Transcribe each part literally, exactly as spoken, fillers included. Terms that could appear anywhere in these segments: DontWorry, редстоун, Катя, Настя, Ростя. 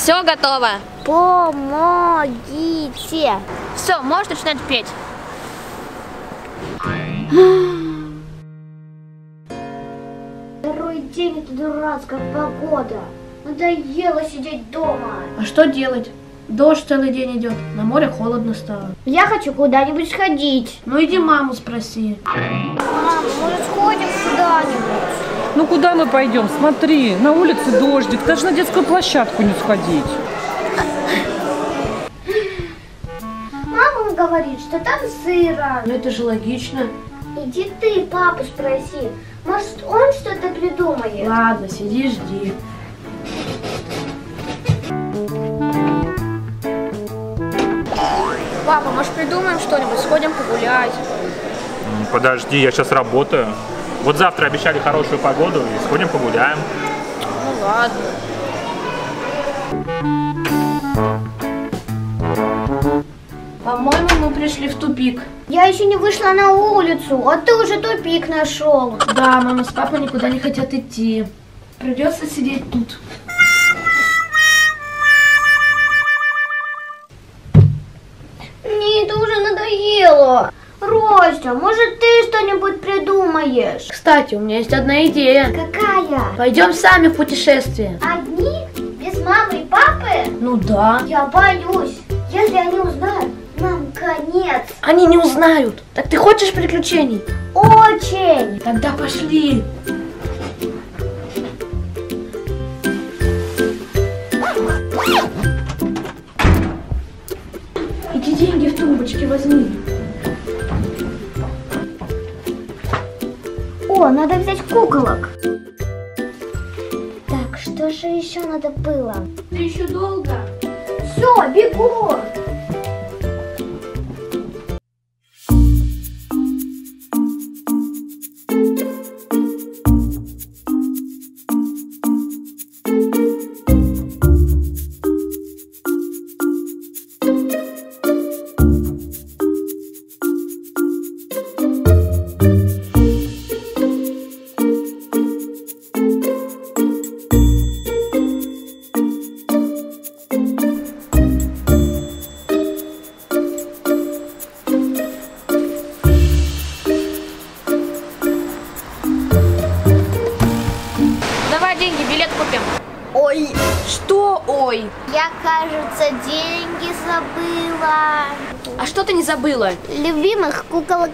Все готово. Помогите. Все, можешь начинать петь. Второй день это дурацкая погода. Надоело сидеть дома. А что делать? Дождь целый день идет, на море холодно стало. Я хочу куда-нибудь сходить. Ну иди маму спроси. Мам, мы сходим куда-нибудь. Ну куда мы пойдем? Смотри, на улице дождик, даже на детскую площадку не сходить. Мама говорит, что там сыро. Ну это же логично. Иди ты, папу спроси. Может, он что-то придумает? Ладно, сиди, жди. Папа, может, придумаем что-нибудь? Сходим погулять. Подожди, я сейчас работаю. Вот завтра обещали хорошую погоду, и сходим погуляем. Ну ладно. По-моему, мы пришли в тупик. Я еще не вышла на улицу, а ты уже тупик нашел. Да, мама с папой никуда не хотят идти. Придется сидеть тут. Мне это уже надоело. Ростя, может ты что-нибудь придумаешь? Кстати, у меня есть одна идея. Какая? Пойдем сами в путешествие. Одни? Без мамы и папы? Ну да. Я боюсь. Если они узнают, нам конец. Они не узнают. Так ты хочешь приключений? Очень. Тогда пошли. Эти деньги в тумбочке возьми. О, надо взять куколок. Так, что же еще надо было? Это еще долго. Все, бегу. Ой, что ой? Я, кажется, деньги забыла. А что ты не забыла? Любимых куколок.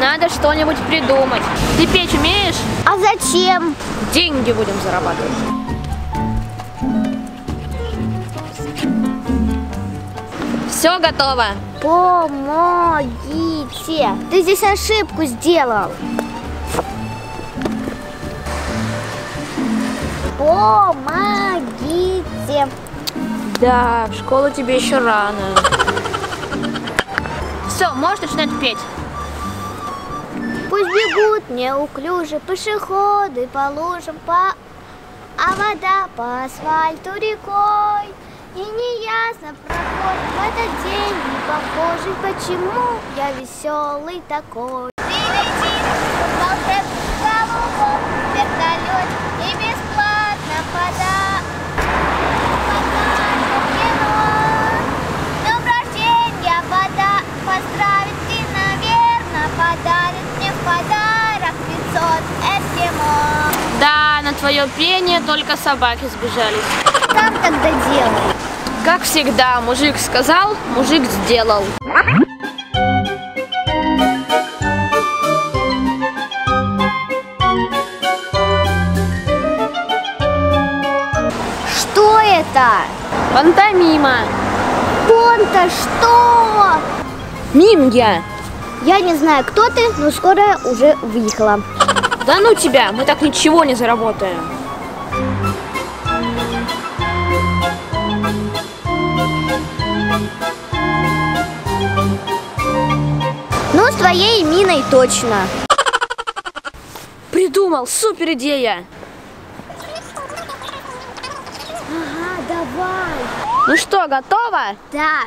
Надо что-нибудь придумать. Ты печь умеешь? А зачем? Деньги будем зарабатывать. Все готово. Помогите. Ты здесь ошибку сделал. Помогите. Да, в школу тебе еще рано. Все, можешь начинать петь. Пусть бегут неуклюже пешеходы по лужам, по... а вода по асфальту рекой. И неясно проходит в этот день непохожий, почему я веселый такой. Ты летишь в волшебный голубок, вертолет и бесплатно пода. Покажет кино, днем рождения вода поздравит и, наверное, подарит мне в подарок пятьсот эскимо. Да, на твое пение только собаки сбежались. Как тогда делать? Как всегда, мужик сказал, мужик сделал. Что это? Пантомима. Понта что? Мим я. Я не знаю, кто ты, но скоро я уже выехала. Да ну тебя, мы так ничего не заработаем. Ну, с твоей миной точно. Придумал, супер идея. Ага, давай. Ну что, готова? Да.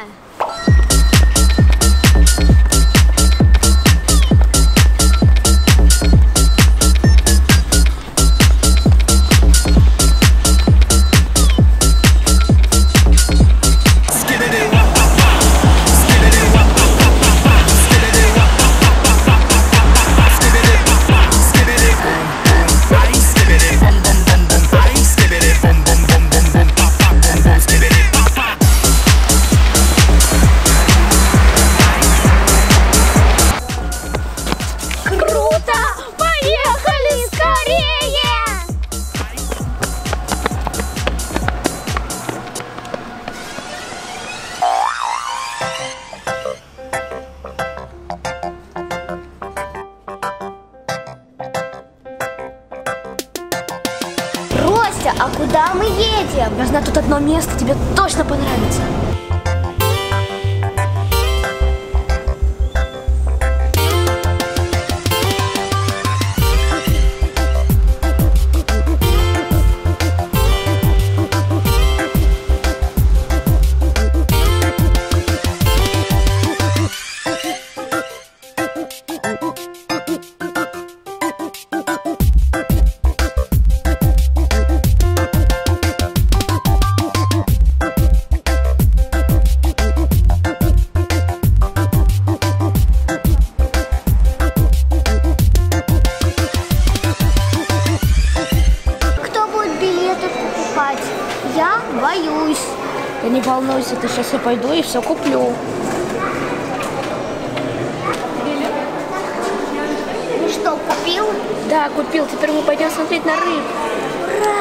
Ростя, а куда мы едем? Я знаю, тут одно место, тебе точно понравится. Боюсь. Да не волнуйся, ты сейчас я пойду и все куплю. Ну что, купил? Да, купил. Теперь мы пойдем смотреть на рыб. Ура!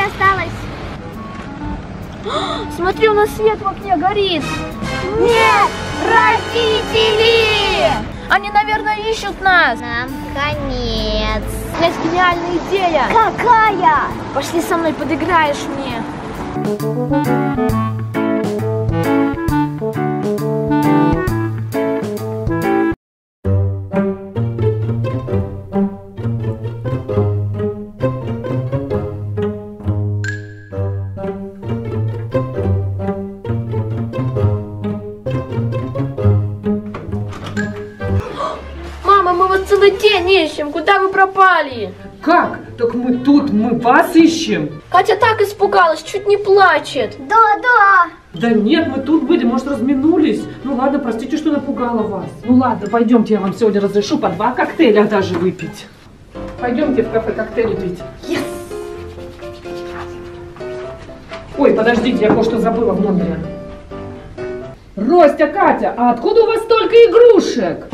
Катя осталась. Смотри, у нас свет в окне горит. Нет, родители! Они, наверное, ищут нас. Нам конец. У нас гениальная идея. Какая? Пошли со мной, подыграешь мне. Ищем, куда вы пропали? Как? Так мы тут, мы вас ищем. Катя так испугалась, чуть не плачет. Да, да. Да нет, мы тут были, может, разминулись. Ну ладно, простите, что напугала вас. Ну ладно, пойдемте, я вам сегодня разрешу по два коктейля даже выпить. Пойдемте в кафе коктейли пить. Yes. Ой, подождите, я кое-что забыла в номере. Ростя, Катя, а откуда у вас столько игрушек?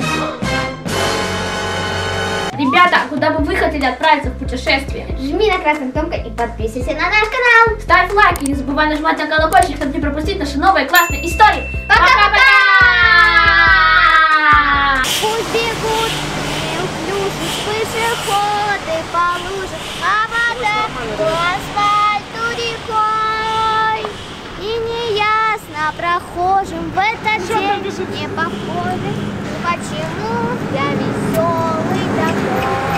Ребята, куда бы вы хотели отправиться в путешествие? Жми на красную кнопку и подписывайся на наш канал. Ставь лайк и не забывай нажимать на колокольчик, чтобы не пропустить наши новые классные истории. Пока-пока! Пусть бегут неуклюжие пешеходы по лужам, а вода по асфальту рекой. И неясно прохожим в этот день не похожим, почему я веселый. We'll be right back.